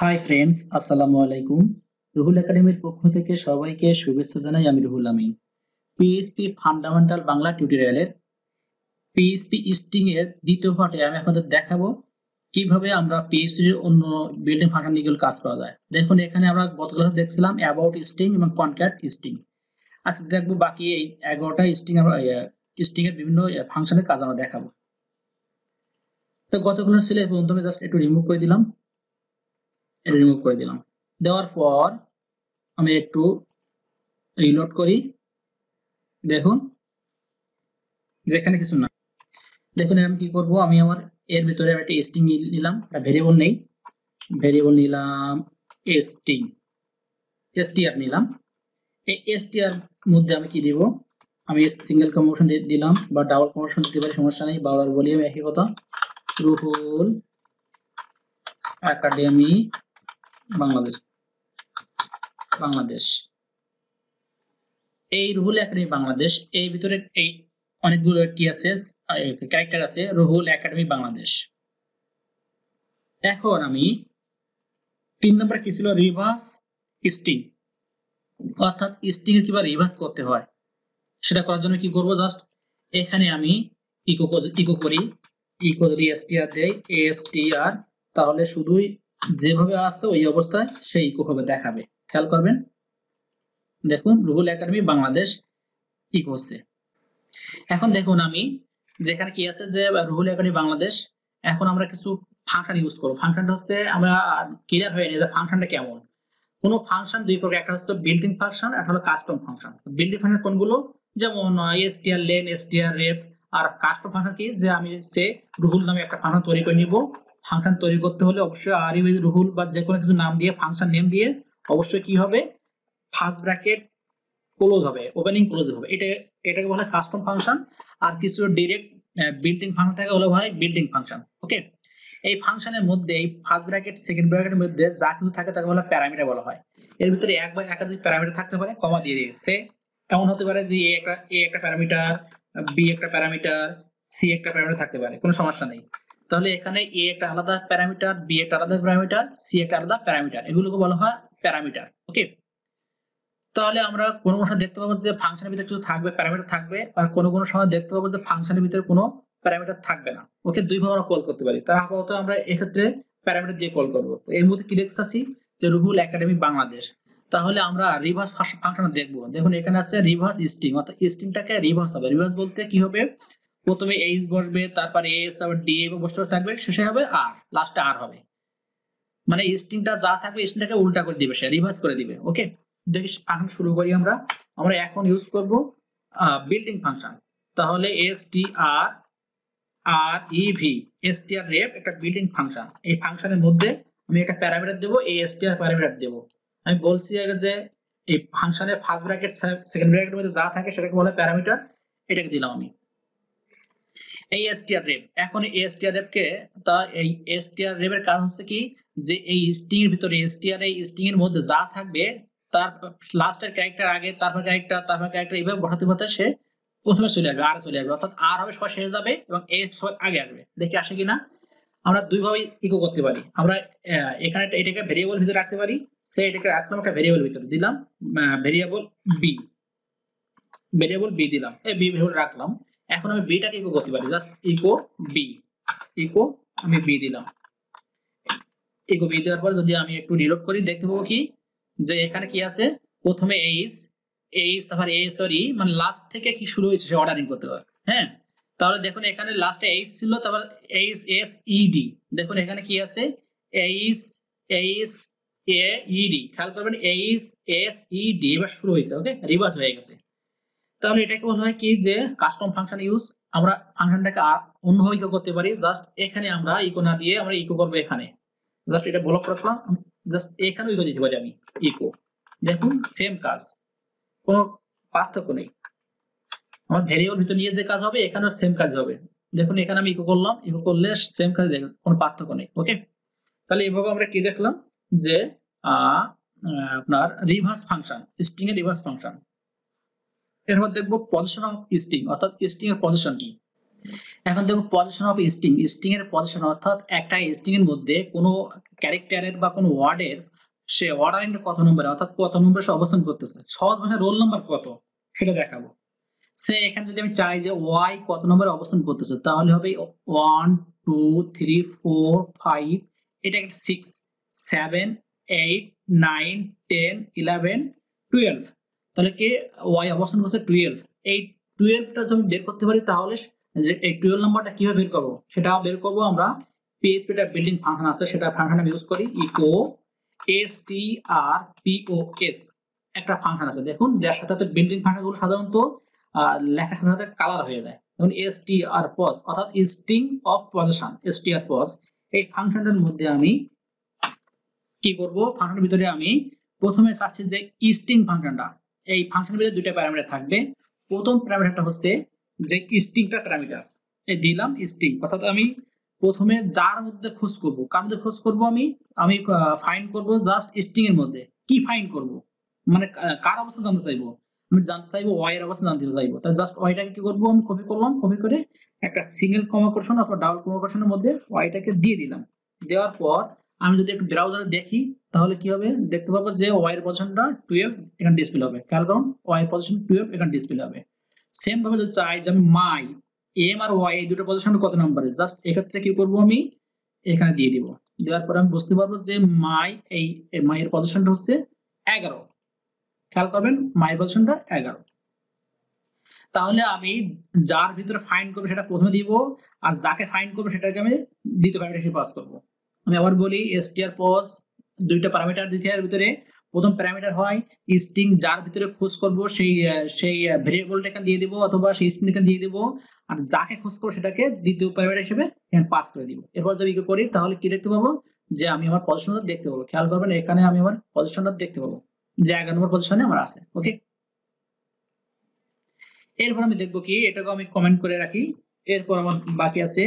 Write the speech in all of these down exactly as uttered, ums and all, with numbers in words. High friends असलामुअलैकुम Ruhul academy पक्ष थेके सबाइके शुभेच्छा जानाई। आमी रुहुल आमीन। पीएसपी फांडामेंटाल बांगला टिउटोरियालेर पीएसपी स्ट्रिंग एर द्वितीय पार्टे आमी आपनादेर देखाबो কিভাবে আমরা পিএসপি এর অন্য বিল্ট ইন ফাংশনগুলো কাজ করা যায়। দেখুন এখানে আমরা গতকাল দেখছিলাম অ্যাবাউট স্ট্রিং এবং কনক্যাট স্ট্রিং। আচ্ছা দেখবো বাকি এই এগারোটা স্ট্রিং আমরা স্ট্রিং এর বিভিন্ন ফাংশনের কাজ আমরা দেখাবো। তো গতকাল ছিল এই পর্যন্ত আমি জাস্ট একটু রিমুভ করে দিলাম, এটা রিমুভ করে দিলাম। দেওয়ার পর আমি একটু রিলোড করি, দেখুন যেখানে কিছু না। দেখুন আমি কি করব, আমি আমার এর ভিতরে একটা স্ট্রিং নিলাম, একটা ভেরিয়েবল নেই, ভেরিয়েবল নিলাম স্ট্রিং এসটিআর নিলাম। এই এসটিআর মধ্যে আমি কি দেব, আমি সিঙ্গেল কম্পোজিশন দিলাম বা ডাবল কম্পোজিশন দিতে পারি, সমস্যা নেই। বারবার বলি আমি একই কথা, রুহুল একাডেমি বাংলাদেশ বাংলাদেশ এই রুহুল একাডেমি বাংলাদেশ এই ভিতরে এই অনেকগুলো কি আছে, ক্যারেক্টার আছে, রুহুল একাডেমি বাংলাদেশ। এখন আমি তিন নম্বর কি ছিল, রিভার্স স্ট্রিং, অর্থাৎ স্ট্রিং এর কিভাবে রিভার্স করতে হয় সেটা করার জন্য কি করব, জাস্ট এখানে আমি ইকো ইকো করি, ইকো যদি এসটিআর দেই এসটিআর, তাহলে শুধুই যেভাবে আসতো ওই অবস্থায় সেই ইকো হবে, দেখাবে, খেয়াল করবেন। দেখুন রুহুল একাডেমি বাংলাদেশ ইকো হচ্ছে। এখন দেখুন আমি যেখানে কি আছে যে রুহুল একাডেমি বাংলাদেশ। এখন আমরা কিছু ফাংশন ইউজ করব। ফাংশনটা হচ্ছে আমরা ক্লিয়ার হয়ে নেই যে ফাংশনটা কেমন। কোন ফাংশন দুই প্রকার, একটা হচ্ছে বিল্ট ইন ফাংশন, একটা হলো custom function. Built in function কোনগুলো, যেমন str লেন, str rev। আর কাস্টম ফাংশন কি, যে আমি সে রুহুল নামে একটা ফাংশন তৈরি করে নিব। ফাংশন তৈরি করতে হলে অবশ্যই আর ইউ রুহুল বা যে কোনো কিছু নাম দিয়ে, ফাংশন নেম দিয়ে অবশ্যই কি হবে, ফার্স্ট ব্র্যাকেট ক্লোজ হবে, ওপেনিং ক্লোজ হবে, এটা এটাকে বলা হয় কাস্টম ফাংশন। আর কিছু ডাইরেক্ট বিল্ট ইন ফাংশন থাকে, ওগুলো হয় বিল্ট ইন ফাংশন। ওকে, এই ফাংশনের মধ্যে এই ফার্স্ট ব্র্যাকেট সেকেন্ড ব্র্যাকেটের মধ্যে যা কিছু থাকে তাকে বলা প্যারামিটার বলা হয়। এর ভিতরে এক বা একাধিক প্যারামিটার থাকতে পারে, কমা দিয়ে দিয়েছে। এমন হতে পারে যে এ একটা এ একটা প্যারামিটার, বি একটা প্যারামিটার, সি একটা প্যারামিটার থাকতে পারে, কোনো সমস্যা নেই। তাহলে এখানে এ একটা আলাদা প্যারামিটার, বি একটা আলাদা প্যারামিটার, সি একটা আলাদা প্যারামিটার, এগুলোকে বলা হয় প্যারামিটার। ওকে, তাহলে আমরা কোন কোন সময় দেখতে পাবো যে ফাংশনের ভিতরে কিছু থাকবে, প্যারামিটার থাকবে, আর কোন কোন সময় দেখতে পাবো যে ফাংশনের ভিতরে কোনো প্যারামিটার থাকবে না। ওকে, দুইভাবে আমরা কল করতে পারি, তার আপাতত আমরা এক্ষেত্রে প্যারামিটার দিয়ে কল করবো। এই মুহূর্তে কি দেখতেছি যে রুহুল একাডেমি বাংলাদেশ। তাহলে আমরা রিভার্স ফাংশন দেখবো। দেখুন এখানে আছে রিভার্স স্ট্রিং, অর্থাৎ স্ট্রিংটাকে রিভার্স হবে। রিভার্স বলতে কি হবে, প্রথমে এইচ বসবে, তারপরে এস, তারপর ডি বসতে থাকবে, শেষে হবে আর, লাস্টে আর হবে। মানে স্ট্রিংটা যা থাকবে স্ট্রিংটাকে উল্টা করে দিবে, সে রিভার্স করে দিবে। ওকে, দেখি ফাংশন শুরু করি আমরা। আমরা এখন ইউজ করব বিল্টিং ফাংশন। তাহলে str rev str rev একটা বিল্টিং ফাংশন। এই ফাংশনের মধ্যে আমি একটা প্যারামিটার দেব, এই str প্যারামিটার দেব। আমি বলছি আগে যে এই ফাংশনের ফার্স্ট ব্র্যাকেট সেকেন্ড ব্র্যাকেটের মধ্যে যা থাকে সেটাকে বলে প্যারামিটার, এটাকে দিলাম আমি এই str rev। এখন এই str rev কে তা এই str rev এর কাজ হচ্ছে কি, যে এই স্ট্রিং এর ভিতরে str এই স্ট্রিং এর মধ্যে যা থাকবে তার লাস্টের ক্যারেক্টার আগে, তারপর ক্যারেক্টার, তারপর ক্যারেক্টার, এইভাবে বসাতে বসাতে সে প্রথমে চলে আসবে, আর চলে আসবে, অর্থাৎ আর হবে সব শেষ যাবে এবং এস সব আগে আসবে। দেখি আসে কিনা। আমরা দুইভাবে ইকো করতে পারি। আমরা এখানে এটাকে ভেরিয়েবল ভিতরে রাখতে পারি, সে এটাকে রাখলাম একটা ভেরিয়েবল ভিতরে, দিলাম ভেরিয়েবল বি, ভেরিয়েবল বি দিলাম, এই বি ভেরিয়েবল রাখলাম। এখন আমি বিটাকে ইকো করতে পারি, জাস্ট ইকো বি, ইকো আমি বি দিলাম। ইকো বি দেওয়ার পর যদি আমি একটু রিলোড করি, দেখতে পাবো কি যে এখানে কি আছে, প্রথমে এইচ এইচ, তারপর এইচ সরি, মানে লাস্ট থেকে কি শুরু হয়েছে সে অর্ডারিং করতে পারে। হ্যাঁ, তাহলে দেখুন এখানে লাস্টে এইচ ছিল, তারপর এইচ এস ইডি। দেখুন এখানে কি আছে, এইচ এইচ এ ইডি, খেয়াল করবেন এইচ এস ইডি, এবার শুরু হয়েছে। ওকে, রিভার্স হয়ে গেছে। তাহলে এটাকে বলা হয় কি, যে কাস্টম ফাংশন ইউজ। আমরা ফাংশনটাকে অন্যভাবে ইকো করতে পারি, জাস্ট এখানে আমরা ইকো না দিয়ে আমরা ইকো করবো এখানে, জাস্ট এটা ব্লক রাখলাম, জাস্ট এখানে ইকো দিতে পারি আমি ইকো। দেখুন সেম কাজ, কোনো পার্থক্য নেই। আমার ভেরিয়েবল ভিতর নিয়ে যে কাজ হবে এখানেও সেম কাজ হবে। দেখুন এখানে আমি ইকো করলাম, ইকো করলে সেম কাজ, কোনো পার্থক্য নেই। ওকে, তাহলে এইভাবে আমরা কি দেখলাম যে আপনার রিভার্স ফাংশন, স্ট্রিং এর রিভার্স ফাংশন। এরপর দেখবো পজিশন অফ স্ট্রিং, অর্থাৎ স্ট্রিং এর পজিশন কি। এখন দেখো পজিশন অফ স্ট্রিং, স্ট্রিং এর পজিশন অর্থাৎ একটা স্ট্রিং এর মধ্যে কোনো ক্যারেক্টারের বা কোনো ওয়ার্ডের সে অর্ডারিংটা কত নম্বরে অর্থাৎ কত নম্বরে সে অবস্থান করতেছে, সহজ ভাষায় রোল নাম্বার কত সেটা দেখাবো। সে এখানে যদি আমি চাই যে ওয়াই কত নম্বরে অবস্থান করতেছে তাহলে হবে one two three four five, এটা একটা six seven eight nine ten eleven twelve, তাহলে কে ওয়াই অবস্থান করছে টুয়েলভ। এই টুয়েলভটা যদি বের করতে পারি তাহলে যে এই টুয়েলভ নাম্বারটা কিভাবে বের করব সেটা বের করব আমরা পিএসপি টা বিল্ডিং ফাংশন আছে সেটা ফাংশন আমি ইউজ করি echo S T R P O S একটা ফাংশন আছে। দেখুন যার সাথে সাথে বিল্ডিং ফাংশনগুলো সাধারণত লেখার সাথে সাথে কালার হয়ে যায়, যেমন str pos অর্থাৎ string of position str pos। এই ফাংশনটার মধ্যে আমি কি করব, ফাংশনের ভিতরে আমি প্রথমে চাচ্ছি যে স্ট্রিং ফাংশনটা, এই ফাংশনের ভিতরে দুইটা প্যারামিটার থাকবে। প্রথম প্যারামিটারটা হচ্ছে যে স্ট্রিংটা প্যারামিটার, এই দিলাম স্ট্রিং অর্থাৎ আমি প্রথমে যার মধ্যে খোঁজ করব, কার মধ্যে খোঁজ করব, আমি আমি ফাইন্ড করব জাস্ট স্ট্রিং এর মধ্যে। কি ফাইন্ড করব মানে কার অবস্থা জানতে চাইবো, আমি জানতে চাইবো ওয়াই এর অবস্থা জানতে চাইবো, তাহলে জাস্ট ওয়াইটাকে কি করব আমি কপি করলাম, কপি করে একটা সিঙ্গেল কমা কোটেশন অথবা ডাবল কমা কোটেশনের মধ্যে ওয়াইটাকে দিয়ে দিলাম। দেওয়ার পর আমি যদি একটু ব্রাউজারে দেখি তাহলে কি হবে দেখতে পাবো যে ওয়াই এর পজিশনটা টুয়েলভ এখানে ডিসপ্লে হবে, কারণ ওয়াই পজিশন টুয়েলভ এখানে ডিসপ্লে হবে। সেম ভাবে যদি চাই যে আমি মাই এম আর ওয়াই এই দুটো পজিশন কত নম্বরে, জাস্ট এক্ষেত্রে কি করব আমি এখানে দিয়ে দিব। দেওয়ার পর আমি বুঝতে পারবো যে মাই এই মাই এর পজিশনটা হচ্ছে এগারো, খেয়াল করবেন মাই পজিশনটা এগারো। তাহলে আমি যার ভিতরে ফাইন্ড করব সেটা প্রথমে দিব, আর যাকে ফাইন্ড করব সেটাকে আমি দ্বিতীয় প্যারামিটারে পাস করব। আমি আবার বলি str pos দুইটা প্যারামিটার দিতে এর ভিতরে প্রথম প্যারামিটার হয় স্ট্রিং যার ভিতরে খোঁজ করব সেই সেই ভেরিয়েবলটাকে দিয়ে দেব অথবা সেই স্ট্রিংটাকে দিয়ে দেব, আর যাকে খোঁজ করব সেটাকে দ্বিতীয় প্যারামিটার হিসেবে পাস করে দিব। এরপর যদি কি করি তাহলে কি দেখতে পাবো যে আমি আমার পজিশনটা দেখতে পাবো, খেয়াল করবেন এখানে আমি আমার পজিশনটা দেখতে পাবো যে এগারো নম্বর পজিশনে আমার আছে। ওকে, এরপর আমি দেখবো কি, এটাকে আমি কমেন্ট করে রাখি। এরপর আমার বাকি আছে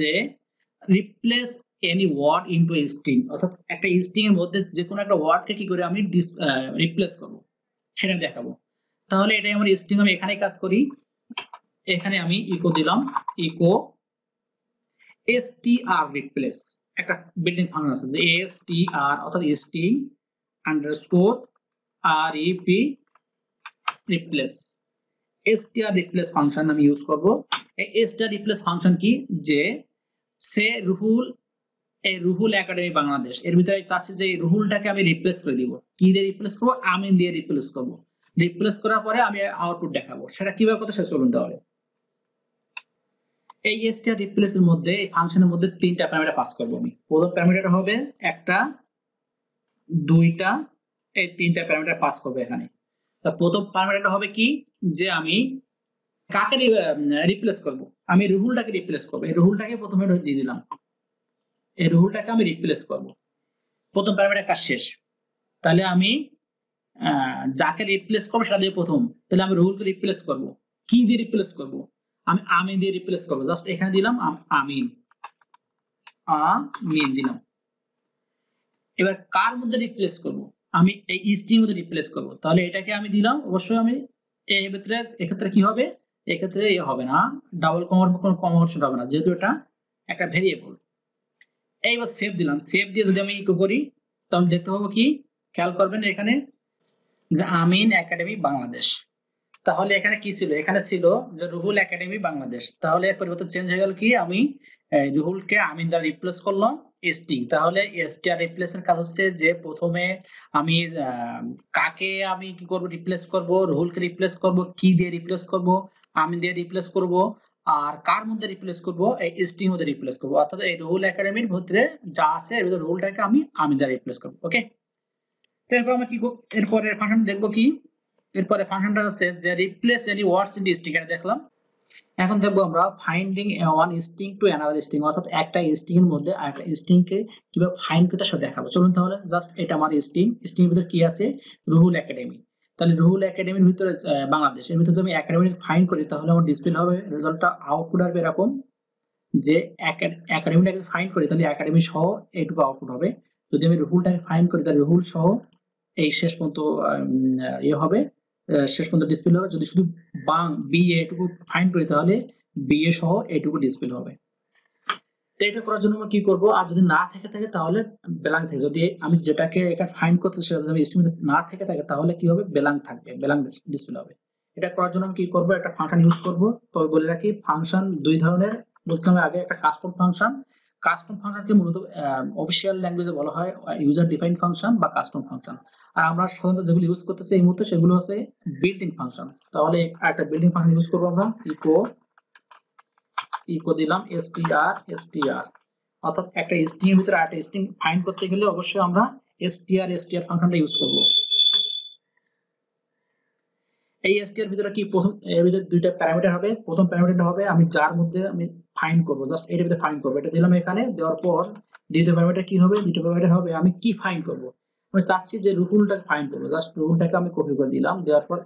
যে replace any word into a string অর্থাৎ একটা স্ট্রিং এর মধ্যে যে কোনো একটা ওয়ার্ডকে কি করে আমি রিপ্লেস করব সেটা আমি দেখাবো। তাহলে এটাই আমার স্ট্রিং, আমি এখানে কাজ করি, এখানে আমি ইকো দিলাম ইকো str replace, একটা বিল্ডিং ফাংশন আছে যে str অর্থাৎ string underscore rep replace, str replace function আমি ইউজ করব। এই str replace ফাংশন কি, যে সে রুহুল এই রুহুল একাডেমি বাংলাদেশ এর ভিতরে চাচ্ছি যে রুহুলটাকে আমি রিপ্লেস করে দিব। কি দিয়ে রিপ্লেস করব, আমি দিয়ে রিপ্লেস করব। রিপ্লেস করার পরে আমি আউটপুট দেখাবো, সেটা কিভাবে করতে সেটা চলুন। তাহলে এই str রিপ্লেস এর মধ্যে এই ফাংশনের মধ্যে তিনটা প্যারামিটার পাস করব আমি। প্রথম প্যারামিটার হবে একটা দুইটা, এই তিনটা প্যারামিটার পাস করব এখানে। তো প্রথম প্যারামিটারটা হবে কি, যে আমি কাকে রিপ্লেস করব, আমি রুহুলটাকে রিপ্লেস করব। এই রুহুলটাকে প্রথমে দিয়ে দিলাম, এই রুহুলটাকে আমি রিপ্লেস করব। প্রথম প্যারামিটার কাজ শেষ, তাহলে আমি যাকে রিপ্লেস করব সেটা দিয়ে প্রথম, তাহলে আমি রুহুলকে রিপ্লেস করব। কি দিয়ে রিপ্লেস করব, আমি আমিন দিয়ে রিপ্লেস করব। জাস্ট এখানে দিলাম আমিন, আমিন দিলাম। এবার কার মধ্যে রিপ্লেস করব, আমি এই স্ট্রিং এর মধ্যে রিপ্লেস করব। তাহলে এটাকে আমি দিলাম, অবশ্যই আমি এর ভিতরে এক্ষেত্রে কি হবে, এক্ষেত্রে এ হবে না, ডাবল কমার কোনো কমা হবে না, যেহেতু এটা একটা ভেরিয়েবল। এইবার সেভ দিলাম, সেভ দিয়ে যদি আমি ইকো করি তখন দেখতে পাবো কি, খেয়াল করবেন এখানে যে আমিন একাডেমি বাংলাদেশ। তাহলে এখানে কি ছিল, এখানে ছিল যে রুহুল একাডেমি বাংলাদেশ। তাহলে এর পরিবর্তে চেঞ্জ হয়ে গেল কি, আমি রুহুলকে আমিন দ্বারা রিপ্লেস করলাম স্ট্রিং। তাহলে str রিপ্লেস এর কাজ হচ্ছে যে প্রথমে আমি কাকে আমি কি করব রিপ্লেস করব, রুহুলকে রিপ্লেস করব, কি দিয়ে রিপ্লেস করব, আমিন দিয়ে রিপ্লেস করব, আর কার মধ্যে রিপ্লেস করব, এই স্ট্রিং মধ্যে রিপ্লেস করব। অর্থাৎ এই রুহুল একাডেমির ভিতরে যা আছে এর ভিতরে রুহুলটাকে আমি আমি দ্বারা রিপ্লেস করব। ওকে, তারপর আমরা কি এরপরে ফাংশন দেখব কি, এরপরে ফাংশনটা আছে যে replace any words in string, এটা দেখলাম। এখন দেখব আমরা finding one string to another string, অর্থাৎ একটা স্ট্রিং এর মধ্যে আরেকটা স্ট্রিং কে কিভাবে ফাইন্ড করতে সেটা দেখাবো। চলুন তাহলে জাস্ট এটা আমার স্ট্রিং, স্ট্রিং এর ভিতরে কি আছে রুহুল একাডেমি। তাহলে রুহুল একাডেমির ভিতরে বাংলাদেশ এর ভিতরে আমি একাডেমি ফাইন্ড করি, তাহলে আমার ডিসপ্লে হবে রেজাল্টটা আউটপুট আসবে এরকম যে একাডেমিটাকে ফাইন্ড করি তাহলে একাডেমি সহ এইটুকু আউটপুট হবে। যদি আমি রুহুলটাকে ফাইন্ড করি তাহলে রুহুল সহ এই শেষ পর্যন্ত ইয়ে হবে শেষ পর্যন্ত ডিসপ্লে হবে। যদি শুধু বাং বি এটুকু ফাইন্ড করি তাহলে বি এ সহ এটুকু ডিসপ্লে হবে। তো এটা করার জন্য আমরা কি করব, আর যদি না থেকে থাকে তাহলে বেলাং থাকে। যদি আমি যেটাকে এটা ফাইন্ড করতে সেটা যদি এস্টিমেট না থেকে থাকে তাহলে কি হবে, বেলাং থাকবে, বেলাং ডিসপ্লে হবে। এটা করার জন্য আমি কি করব, একটা ফাংশন ইউজ করব। তবে বলে রাখি ফাংশন দুই ধরনের বলছিলাম আগে, একটা কাস্টম ফাংশন। কাস্টম ফাংশনকে মূলত অফিশিয়াল ল্যাঙ্গুয়েজে বলা হয় ইউজার ডিফাইন্ড ফাংশন বা কাস্টম ফাংশন। আর আমরা সাধারণত যেগুলো ইউজ করতেছি এই মুহূর্তে সেগুলো হচ্ছে বিল্ট-ইন ফাংশন। তাহলে একটা বিল্ট-ইন ফাংশন ইউজ করব আমরা, ইকো ইকো দিলাম str str, অর্থাৎ একটা স্ট্রিং এর ভিতরে একটা স্ট্রিং ফাইন্ড করতে গেলে অবশ্যই আমরা str str ফাংশনটা ইউজ করব। এই str এর ভিতরে কি প্রথম এর ভিতরে দুইটা প্যারামিটার হবে। প্রথম প্যারামিটারটা হবে আমি যার মধ্যে আমি ফাইন্ড করব, জাস্ট এর ভিতরে ফাইন্ড করব, এটা দিলাম এখানে। দেওয়ার পর দ্বিতীয় প্যারামিটার কি হবে, দ্বিতীয় প্যারামিটার হবে আমি কি ফাইন্ড করব। আমি চাচ্ছি যে রুহুলটাকে ফাইন্ড করব, জাস্ট রুহুলটাকে আমি কপি করে দিলাম। দেওয়ার পর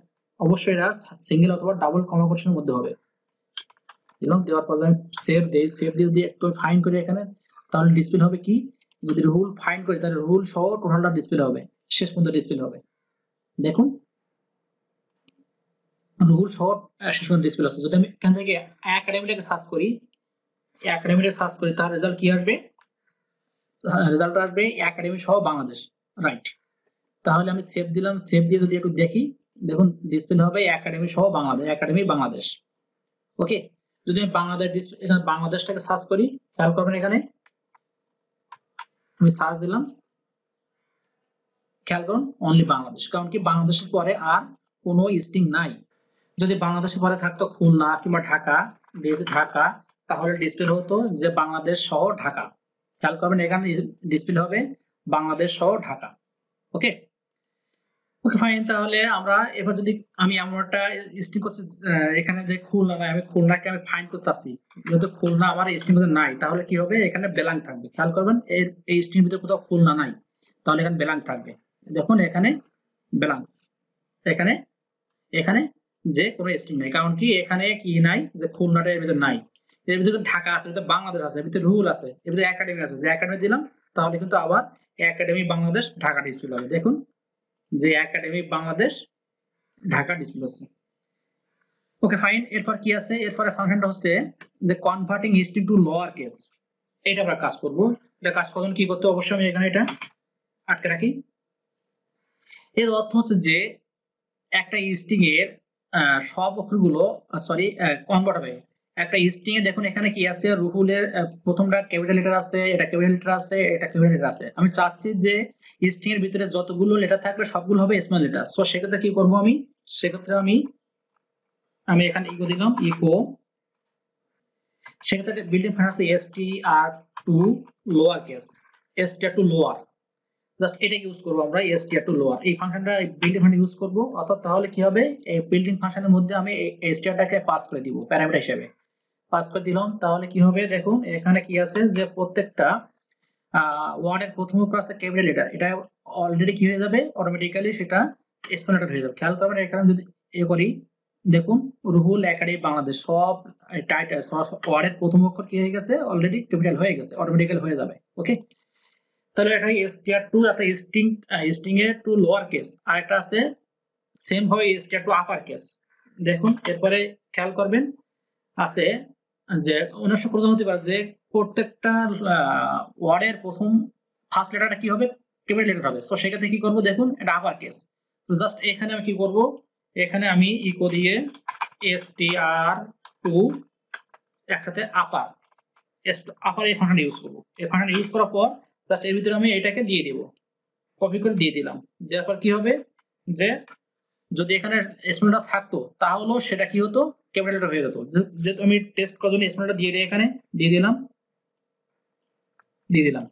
অবশ্যই এটা সিঙ্গেল অথবা ডাবল কমা কোটেশনের মধ্যে হবে, দিলাম। দেওয়ার পর আমি সেভ দেই, সেভ দিয়ে যদি একটু ফাইন্ড করি এখানে তাহলে ডিসপ্লে হবে কি, যদি রুহুল ফাইন্ড করি তাহলে রুহুল সহ টোটালটা ডিসপ্লে হবে, শেষ পর্যন্ত ডিসপ্লে হবে। দেখুন রুহুল সহ শেষ পর্যন্ত ডিসপ্লে আসছে। যদি আমি এখান থেকে একাডেমিটাকে সার্চ করি, একাডেমিটা সার্চ করি তার রেজাল্ট কি আসবে, রেজাল্ট আসবে একাডেমি সহ বাংলাদেশ, রাইট। তাহলে আমি সেভ দিলাম, সেভ দিয়ে যদি একটু দেখি দেখুন ডিসপ্লে হবে একাডেমি সহ বাংলাদেশ, একাডেমি বাংলাদেশ, ওকে। যদি আমি বাংলাদেশ ডিসপ্লে এখানে বাংলাদেশটাকে সার্চ করি, খেয়াল করবেন এখানে আমি সার্চ দিলাম, খেয়াল করুন অনলি বাংলাদেশ, কারণ কি বাংলাদেশের পরে আর কোনো স্ট্রিং নাই। যদি বাংলাদেশের পরে থাকতো খুলনা কিংবা ঢাকা, ঢাকা তাহলে ডিসপ্লে হতো যে বাংলাদেশ সহ ঢাকা। খেয়াল করবেন এখানে ডিসপ্লে হবে বাংলাদেশ সহ ঢাকা, ওকে ওকে ফাইন। তাহলে আমরা এবার যদি আমি আমার একটা স্ট্রিং করছি এখানে যে খুলনা, আমি খুলনাকে আমি ফাইন্ড করতে চাচ্ছি, যেহেতু খুলনা আমার স্ট্রিং ভিতরে নাই তাহলে কি হবে, এখানে বেলাং থাকবে। খেয়াল করবেন এর এই স্ট্রিং ভিতরে কোথাও খুলনা নাই তাহলে এখানে বেলাং থাকবে। দেখুন এখানে বেলাং, এখানে এখানে যে কোনো স্ট্রিং নাই, কারণ কি এখানে কি নাই যে খুলনাটা এর ভিতরে নাই। এর ভিতরে ঢাকা আছে, এর ভিতরে বাংলাদেশ আছে, এর ভিতরে রুহুল আছে, এর ভিতরে একাডেমি আছে। যে একাডেমি দিলাম তাহলে কিন্তু আবার একাডেমি বাংলাদেশ ঢাকা ডিসপ্লে হবে। দেখুন যে একাডেমি বাংলাদেশ ঢাকা ডিসপ্লে হচ্ছে, ওকে ফাইন। এরপর কি আছে, এরপরে ফাংশনটা হচ্ছে যে converting history to lower case, এটা আমরা কাজ করব। এটা কাজ করুন কি করতে, অবশ্যই আমি এখানে এটা আটকে রাখি। এর অর্থ হচ্ছে যে একটা স্ট্রিং এর সব অক্ষরগুলো সরি কনভার্ট হবে। একটা স্ট্রিং এ দেখুন এখানে কি আছে, রুহুলের প্রথমটা ক্যাপিটাল লেটার আছে, এটা ক্যাপিটাল লেটার আছে, এটা ক্যাপিটাল লেটার আছে। আমি চাচ্ছি যে স্ট্রিং এর ভিতরে যতগুলো লেটার থাকবে সবগুলো হবে স্মল লেটার। সো সেক্ষেত্রে কি করব আমি, সেক্ষেত্রে আমি আমি এখানে ইকো দিলাম, ইকো। সেক্ষেত্রে বিল্ডিং ফাংশন আছে str to lower case, str to lower, just এটা ইউজ করব আমরা str to লোয়ার। এই ফাংশনটা বিল্ডিং ফাংশন ইউজ করব, অর্থাৎ তাহলে কি হবে, এই বিল্ডিং ফাংশনের মধ্যে আমি এই strটাকে পাস করে দিব প্যারামিটার হিসেবে পাস করে দিলাম। তাহলে কি হবে দেখুন এখানে কি আছে, যে প্রত্যেকটা ওয়ার্ডের প্রথম অক্ষর আছে ক্যাপিটাল লেটার, এটা অলরেডি কি হয়ে যাবে অটোমেটিক্যালি সেটা স্মল লেটার হয়ে যাবে। খেয়াল করবেন এখানে যদি এ করি দেখুন রুহুল একাডেমি বাংলাদেশ, সব টাইটেল সব ওয়ার্ডের প্রথম অক্ষর কি হয়ে গেছে, অলরেডি ক্যাপিটাল হয়ে গেছে, অটোমেটিক্যালি হয়ে যাবে, ওকে। তাহলে এটা str to অর্থাৎ স্ট্রিং স্ট্রিং এর টু লোয়ার কেস, আর এটা আছে সেম ভাবে str to আপার কেস। দেখুন এরপরে খেয়াল করবেন আছে যে উনিশশো প্রথম হতে পারে যে প্রত্যেকটা ওয়ার্ডের প্রথম ফার্স্ট লেটারটা কি হবে, ক্যাপিটাল লেটার হবে। সো সেক্ষেত্রে কি করবো দেখুন এটা আপার কেস। তো জাস্ট এখানে আমি কি করব, এখানে আমি ইকো দিয়ে str to একসাথে আপার আপার এই ফাংশন ইউজ করবো। এই ফাংশন ইউজ করার পর জাস্ট এর ভিতরে আমি এটাকে দিয়ে দেবো, কপি করে দিয়ে দিলাম। দেওয়ার পর কি হবে যে যদি এখানে স্মল লেটার থাকতো তাহলেও সেটা কি হতো, ক্যাপিটাল লেটার হয়ে যেত। যেহেতু আমি টেস্ট করার জন্য স্মল লেটার দিয়ে দিই, এখানে দিয়ে দিলাম দিয়ে দিলাম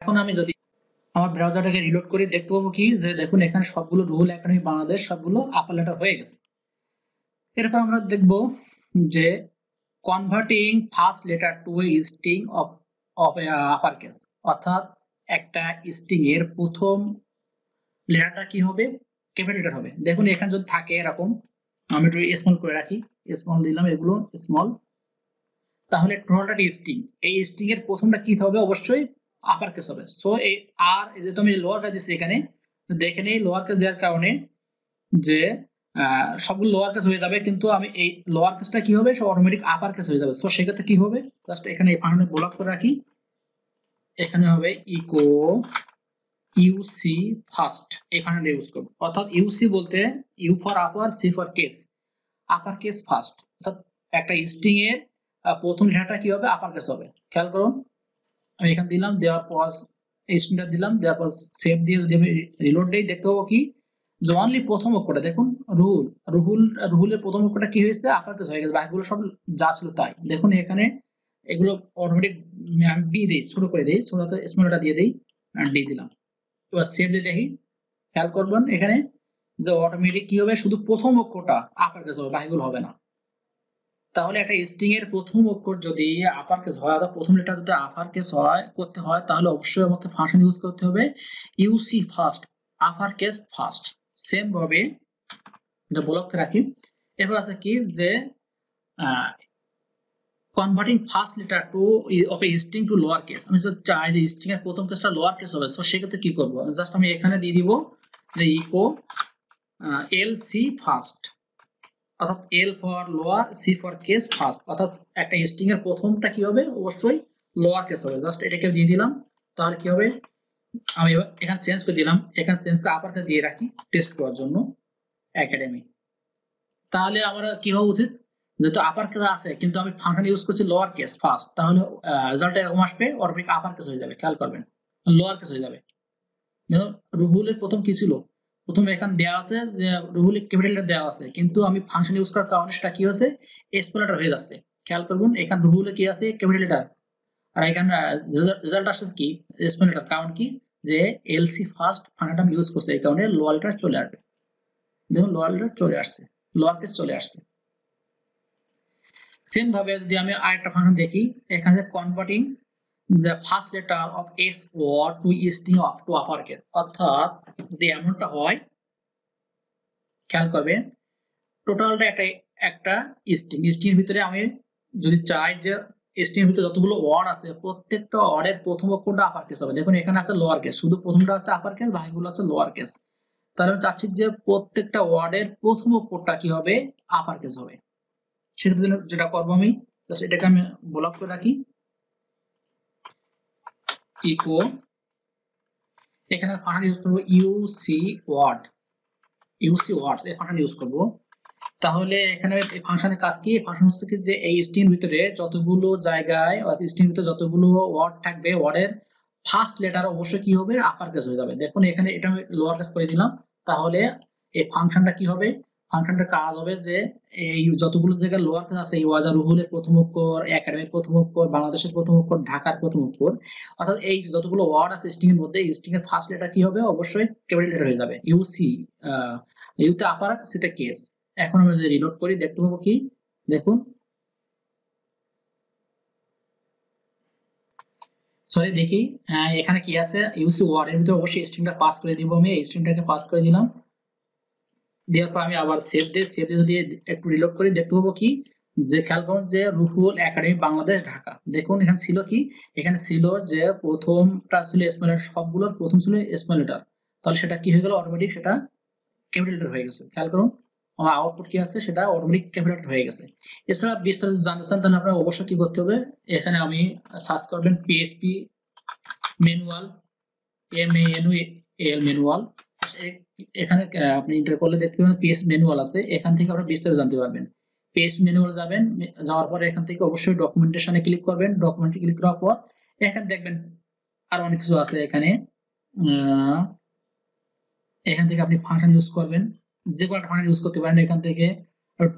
এখন আমি যদি আমার ব্রাউজারটাকে রিলোড করে দেখতে পাবো কি, যে দেখুন এখানে সবগুলো রুহুল একাডেমি বাংলাদেশ সবগুলো আপার লেটার হয়ে গেছে। এরপর আমরা দেখব যে converting first letter to a string of of upper case, অর্থাৎ একটা স্ট্রিং এর প্রথম লেটারটা কি হবে, ক্যাপিটাল লেটার হবে। দেখুন এখানে যদি থাকে এরকম, আমি একটু স্মল করে রাখি, স্মল দিলাম এগুলো স্মল, তাহলে টোটালটা স্ট্রিং, এই স্ট্রিং এর প্রথমটা কি হবে অবশ্যই আপার কেস হবে। সো এই আর যেহেতু আমি লোয়ার কেস দিচ্ছি এখানে, দেখে নেই লোয়ার কেস দেওয়ার কারণে যে সবগুলো লোয়ার কেস হয়ে যাবে কিন্তু আমি এই লোয়ার কেসটা কি হবে সব অটোমেটিক আপার কেস হয়ে যাবে সো সেক্ষেত্রে কি হবে জাস্ট এখানে এই ফাংশনে ব্লক করে রাখি এখানে হবে ইকো ইউসি ফার্স্ট এই ফাংশনটা ইউজ করব অর্থাৎ ইউসি বলতে U for upper C for case upper case first অর্থাৎ একটা স্ট্রিং এর প্রথম লেটারটা কি হবে আপার কেস হবে খেয়াল করুন আমি এখানে দিলাম দেয়ার পজ এই স্ট্রিংটা দিলাম দেয়ার পজ সেভ দিয়ে যদি আমি রিলোড দেই দেখতে পাবো কি যে অনলি প্রথম অক্ষরটা দেখুন রুহুল রুহুল রুহুলের প্রথম অক্ষরটা কি হয়েছে আপার কেস হয়ে গেছে বাকিগুলো সব যা ছিল তাই দেখুন এখানে এগুলো অটোমেটিক আমি বি দেই শুরু করে দেই শুরুতে স্মলটা দিয়ে দেই আর ডি দিলাম এবার সেভ দিয়ে দেখি খেয়াল করবেন এখানে যে অটোমেটিক কি হবে শুধু প্রথম অক্ষরটা আপার কেস হবে বাকিগুলো হবে না তাহলে একটা স্ট্রিং এর প্রথম অক্ষর যদি আপার কেস হয় অথবা প্রথম লেটার যদি আপার কেস হয় করতে হয় তাহলে অবশ্যই আমাকে ফাংশন ইউজ করতে হবে UC first upper case first same ভাবে এটা ব্লক রাখি এরপর আছে কি যে converting first letter to of a string to lower case আমি যদি চাই যে স্ট্রিং এর প্রথম কেসটা লোয়ার কেস হবে সো সেক্ষেত্রে কি করব জাস্ট আমি এখানে দিয়ে দিব যে ইকো এলসি ফার্স্ট অর্থাৎ L for lower C for case first অর্থাৎ একটা স্ট্রিং এর প্রথমটা কি হবে অবশ্যই লোয়ার কেস হবে জাস্ট এটাকে দিয়ে দিলাম তাহলে কি হবে আমি এখানে চেঞ্জ করে দিলাম এখানে চেঞ্জ করে আপার কেস দিয়ে রাখি টেস্ট করার জন্য একাডেমি তাহলে আমার কি হওয়া উচিত যেহেতু আপার কেস আছে কিন্তু আমি ফাংশন ইউজ করছি লোয়ার কেস ফার্স্ট তাহলে রেজাল্ট এরকম আসবে অটোমেটিক আপার কেস হয়ে যাবে খেয়াল করবেন লোয়ার কেস হয়ে যাবে দেখুন রুহুলের প্রথম কি ছিল প্রথম এখানে দেয়া আছে যে রুহুলের ক্যাপিটাল লেটার দেয়া আছে কিন্তু আমি ফাংশন ইউজ করার কারণে সেটা কি হয়েছে স্মল লেটার হয়ে যাচ্ছে খেয়াল করবেন এখানে রুহুলের কি আছে ক্যাপিটাল লেটার আর এখানে রেজাল্ট আসছে কি স্মল লেটার কারণ কি যে এলসি ফার্স্ট ফাংশনটা আমি ইউজ করছি এই কারণে লোয়ার লেটার চলে আসবে দেখুন লোয়ার লেটার চলে আসছে লোয়ার কেস চলে আসছে সেম ভাবে যদি আমি আরেকটা ফাংশন দেখি এখানে কনভার্টিং যে first letter of S word to string of to upper case অর্থাৎ যদি এমনটা হয় খেয়াল করবেন টোটালটা একটা একটা স্ট্রিং স্ট্রিং এর ভিতরে আমি যদি চাই যে স্ট্রিং এর ভিতরে যতগুলো ওয়ার্ড আছে প্রত্যেকটা ওয়ার্ডের প্রথম অক্ষরটা আপার কেস হবে দেখুন এখানে আছে লোয়ার কেস শুধু প্রথমটা আছে আপার কেস বাকিগুলো আছে লোয়ার কেস তাহলে আমি চাচ্ছি যে প্রত্যেকটা ওয়ার্ডের প্রথম অক্ষরটা কি হবে আপার কেস হবে সেটার জন্য যেটা করবো আমি জাস্ট এটাকে আমি ব্লক করে রাখি ইকো এখানে ফাংশন ইউজ করব ইউসি ওয়ার্ড ইউসি ওয়ার্ডস এই ফাংশন ইউজ করব তাহলে এখানে এই ফাংশনের কাজ কি ফাংশন হচ্ছে কি যে এই স্ট্রিং এর ভিতরে যতগুলো জায়গায় অর্থাৎ স্ট্রিং এর ভিতরে যতগুলো ওয়ার্ড থাকবে ওয়ার্ডের ফার্স্ট লেটার অবশ্যই কি হবে আপার কেস হয়ে যাবে দেখুন এখানে এটা আমি লোয়ার কেস করে দিলাম তাহলে এই ফাংশনটা কি হবে ফাংশনটার কাজ হবে যে এই যতগুলো জায়গায় লোয়ার কেস আছে এই ওয়াজা রুহুলের প্রথম অক্ষর একাডেমির প্রথম অক্ষর বাংলাদেশের প্রথম অক্ষর ঢাকার প্রথম অক্ষর অর্থাৎ এই যতগুলো ওয়ার্ড আছে স্ট্রিং এর মধ্যে স্ট্রিং এর ফার্স্ট লেটার কি হবে অবশ্যই ক্যাপিটাল লেটার হয়ে যাবে ইউসি ইউতে আপার সেটা কেস এখন আমরা যদি রিলোড করি দেখতে পাবো কি দেখুন সরি দেখি এখানে কি আছে ইউসি ওয়ার্ড এর ভিতরে অবশ্যই স্ট্রিংটা পাস করে দিব আমি এই স্ট্রিংটাকে পাস করে দিলাম দেওয়ার পর আমি আবার সেভ দিয়ে সেভ দিয়ে একটু রিলোড করে দেখতে পাবো কি যে খেয়াল করুন যে রুহুল একাডেমি বাংলাদেশ ঢাকা দেখুন এখানে ছিল কি এখানে ছিল যে প্রথমটা ছিল স্মল লেটার সবগুলোর প্রথম ছিল স্মল লেটার তাহলে সেটা কি হয়ে গেল অটোমেটিক সেটা ক্যাপিটাল লেটার হয়ে গেছে খেয়াল করুন আমার আউটপুট কি আছে সেটা অটোমেটিক ক্যাপিটাল লেটার হয়ে গেছে এছাড়া বিস্তারিত জানতে চান তাহলে আপনারা অবশ্যই কি করতে হবে এখানে আমি সার্চ করবেন PHP manual M A N L manual এখানে আপনি এন্টার করলে দেখতে পাবেন পিএস ম্যানুয়াল আছে এখান থেকে আপনারা বিস্তারিত জানতে পারবেন পিএস ম্যানুয়াল যাবেন যাওয়ার পরে এখান থেকে অবশ্যই ডকুমেন্টেশনে ক্লিক করবেন ডকুমেন্টে ক্লিক করার পর এখানে দেখবেন আর অনেক কিছু আছে এখানে এখান থেকে আপনি ফাংশন ইউজ করবেন যে কোনো ফাংশন ইউজ করতে পারেন এখান থেকে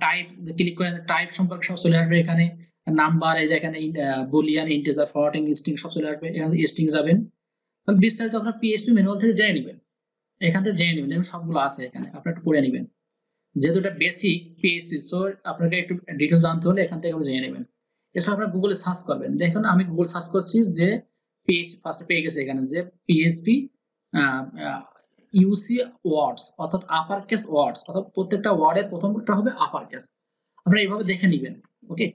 টাইপ ক্লিক করেন টাইপ সম্পর্কে সব চলে আসবে এখানে নাম্বার এই যে এখানে বুলিয়ান ইন্টিজার ফরওয়ার্ডিং স্ট্রিং সব চলে আসবে এখানে স্ট্রিং যাবেন তাহলে বিস্তারিত আপনারা পিএসপি ম্যানুয়াল থেকে জেনে নেবেন এখান থেকে জেনে নেবেন দেখুন সবগুলো আছে এখানে আপনারা একটু পড়ে নেবেন যেহেতু এটা বেসিক পিএসপি সো আপনাকে একটু ডিটেল জানতে হলে এখান থেকে জেনে নেবেন এছাড়া আপনারা গুগলে সার্চ করবেন দেখুন আমি গুগল সার্চ করছি যে পিএসপি ফার্স্ট পেয়ে গেছে এখানে যে পিএসপি ইউসি ওয়ার্ডস অর্থাৎ আপার কেস ওয়ার্ডস অর্থাৎ প্রত্যেকটা ওয়ার্ডের প্রথমটা হবে আপার কেস আপনারা এইভাবে দেখে নেবেন ওকে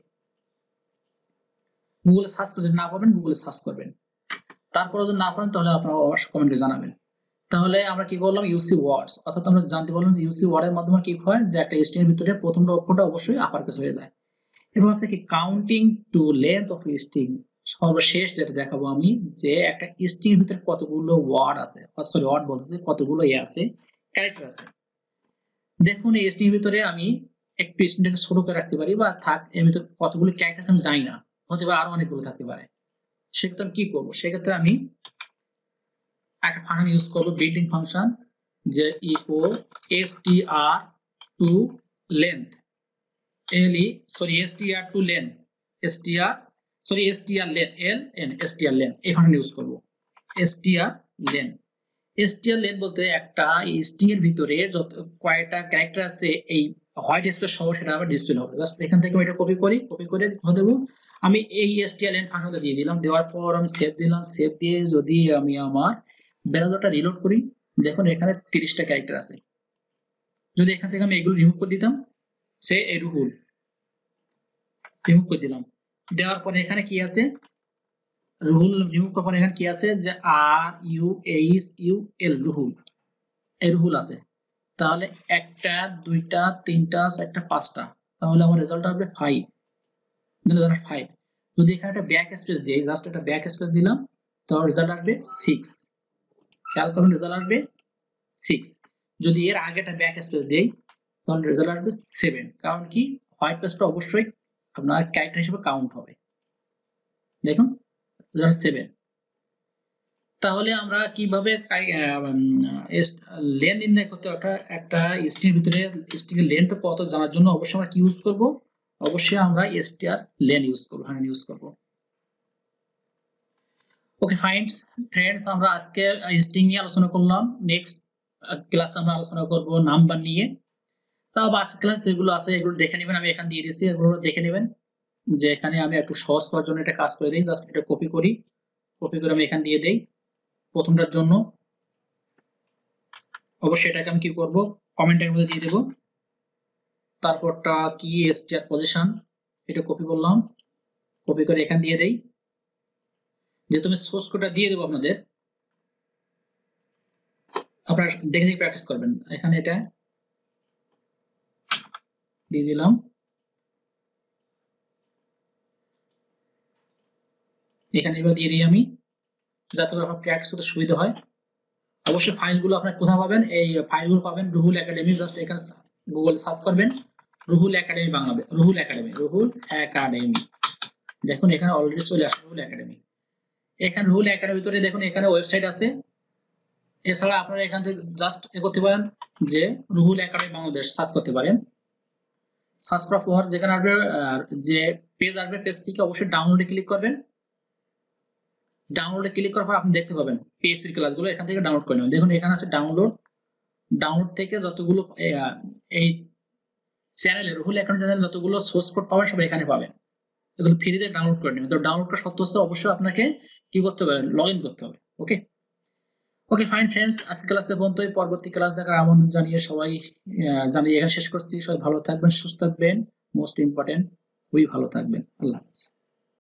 গুগলে সার্চ করতে না পারবেন গুগলে সার্চ করবেন তারপরে যদি না পারেন তাহলে আপনারা অবশ্যই কমেন্টে জানাবেন তাহলে আমরা কি করলাম ইউসি ওয়ার্ডস অর্থাৎ আমরা জানতে পারলাম যে ইউসি ওয়ার্ডের মাধ্যমে কি হয় যে একটা স্ট্রিং এর ভিতরে প্রথম অক্ষরটা অবশ্যই আপার কেস হয়ে যায়। এরপর আছে কি counting to length of string, সর্বশেষ যেটা দেখাবো আমি যে একটা স্ট্রিং এর ভিতরে কতগুলো ওয়ার্ড আছে সরি ওয়ার্ড বলতেছি কতগুলো এ আছে ক্যারেক্টার আছে। দেখুন এই স্ট্রিং এর ভিতরে আমি একটু স্ট্রিংটাকে ছোট করে রাখতে পারি বা থাক এর ভিতরে কতগুলো ক্যারেক্টার আমি জানি না হতে পারে আরো অনেকগুলো থাকতে পারে, সেক্ষেত্রে আমি কি করবো সেক্ষেত্রে আমি একটা ফাংশন ইউজ করব বিল্ট ইন ফাংশন যে ইকো str to length এলি sorry str to length str sorry str length l n str length এই ফাংশন ইউজ করব str length str length বলতে একটা স্ট্রিং এর ভিতরে যত কয়টা ক্যারেক্টার আছে এই হোয়াইট স্পেস সহ সেটা আবার ডিসপ্লে হবে। জাস্ট এখান থেকে এটা কপি করি কপি করে দেব আমি এই str length ফাংশনটা দিয়ে দিলাম, দেওয়ার পর আমি সেভ দিলাম, সেভ দিয়ে যদি আমি আমার ব্রাউজারটা রিলোড করি দেখুন এখানে ত্রিশটা ক্যারেক্টার আছে। যদি এখান থেকে আমি এগুলো রিমুভ করে দিতাম সে এই রুহুল রিমুভ করে দিলাম, দেওয়ার পরে এখানে কি আছে রুহুল রিমুভ করার পরে এখানে কি আছে যে R U H U L Ruhul এই রুহুল আছে। তাহলে একটা দুইটা তিনটা একটা পাঁচটা তাহলে আমার রেজাল্ট আসবে ফাইভ ফাইভ যদি এখানে একটা ব্যাক স্পেস দিই জাস্ট একটা ব্যাক স্পেস দিলাম তাহলে রেজাল্ট আসবে সিক্স, খেয়াল করুন রেজাল্ট আসবে সিক্স। যদি এর আগে একটা ব্যাক স্পেস দেই তাহলে রেজাল্ট আসবে সেভেন, কারণ কি হোয়াইট স্পেসটা অবশ্যই আপনার ক্যারেক্টার হিসেবে কাউন্ট হবে। দেখুন রেজাল্ট সেভেন। তাহলে আমরা কিভাবে লেন্থ নির্ণয় করতে একটা একটা স্ট্রিং ভিতরে স্ট্রিং এর লেন্থ কত জানার জন্য অবশ্যই আমরা কি ইউজ করব অবশ্যই আমরা str লেন্থ ইউজ করব হ্যাঁ ইউজ করব। ওকে ফাইন্ডস ফ্রেন্ডস আমরা আজকে স্ট্রিং নিয়ে আলোচনা করলাম, নেক্সট ক্লাস আমরা আলোচনা করব নাম্বার নিয়ে। তাও বাস ক্লাস যেগুলো আছে এগুলো দেখে নেবেন, আমি এখানে দিয়ে দিয়েছি এগুলো দেখে নেবেন। যে এখানে আমি একটু সহজ করার জন্য এটা কাজ করে দিই জাস্ট এটা কপি করি কপি করে আমি এখানে দিয়ে দেই প্রথমটার জন্য। অবশ্যই এটাকে আমি কি করব কমেন্টের মধ্যে দিয়ে দেব। তারপরটা কি str পজিশন এটা কপি করলাম কপি করে এখানে দিয়ে দেই, যে তুমি সোর্স কোডটা দিয়ে দেবো আপনাদের আপনারা দেখে দেখে প্র্যাকটিস করবেন। এখানে এটা দিয়ে দিলাম এখানে এবার দিয়ে দিই আমি যাতে আপনার প্র্যাকটিস করতে সুবিধা হয়। অবশ্যই ফাইলগুলো আপনারা কোথায় পাবেন এই ফাইলগুলো পাবেন রুহুল একাডেমি, জাস্ট এখানে গুগলে সার্চ করবেন Ruhul academy Bangladesh Ruhul academy Ruhul academy দেখুন এখানে অলরেডি চলে আসে রুহুল একাডেমি। এখানে রুহুল একাডেমির ভিতরে দেখুন এখানে ওয়েবসাইট আছে, এছাড়া আপনারা এখান থেকে জাস্ট এ করতে পারেন যে রুহুল একাডেমি বাংলাদেশ সার্চ করতে পারেন। সার্চ করার পর যেখানে আসবে যে পেজ আসবে পেজ থেকে অবশ্যই ডাউনলোডে ক্লিক করবেন, ডাউনলোডে ক্লিক করার পর আপনি দেখতে পাবেন পিএসপি ক্লাসগুলো এখান থেকে ডাউনলোড করে নেবেন। দেখুন এখানে আছে ডাউনলোড, ডাউনলোড থেকে যতগুলো এই চ্যানেলে রুহুল একাডেমি চ্যানেলে যতগুলো সোর্স কোড পাবেন সব এখানে পাবেন, এগুলো ফ্রিতে ডাউনলোড করে নেবেন। তো ডাউনলোড করা সত্ত্বেও হচ্ছে অবশ্যই আপনাকে কি করতে হবে লগ ইন করতে হবে। ওকে ওকে ফাইন ফ্রেন্ডস আজকে ক্লাসটা বন্ধ, পরবর্তী ক্লাস দেখার আমন্ত্রণ জানিয়ে সবাই জানিয়ে এখানে শেষ করছি। সবাই ভালো থাকবেন সুস্থ থাকবেন, মোস্ট ইম্পর্টেন্ট খুবই ভালো থাকবেন, আল্লাহ হাফেজ।